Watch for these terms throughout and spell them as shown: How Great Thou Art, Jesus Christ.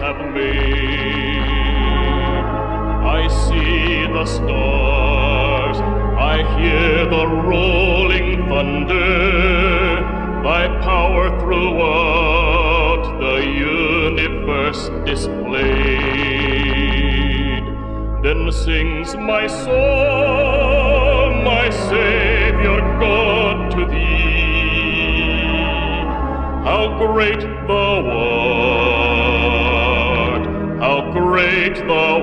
have made. I see the stars, I hear the rolling thunder. Thy power throughout the universe displayed. Then sings my soul, my Savior God, to thee. How great thou art! How great thou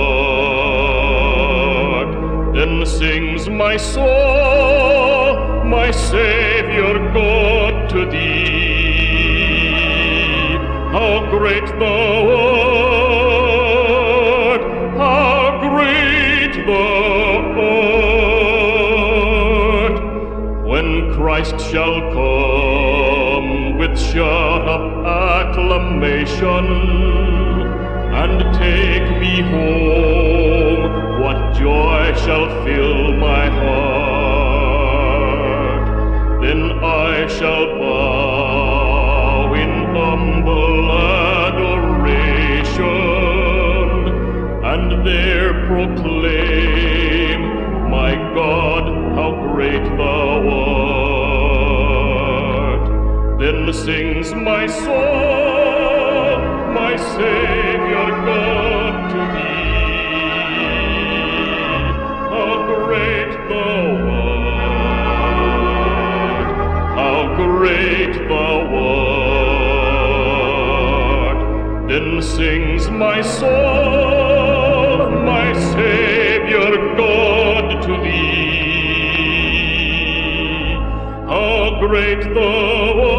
art! Then sings my soul, my Savior God, to thee. How great thou art! How great thou art! When Christ shall come with shout of acclamation and take me home, what joy shall fill my heart! Then I shall bow in humble adoration, and there proclaim, my God, how great thou art. Then sings my soul, my Savior God, to thee. How great thou art! How great thou art. Then sings my soul, my Savior God, to thee. How great thou art.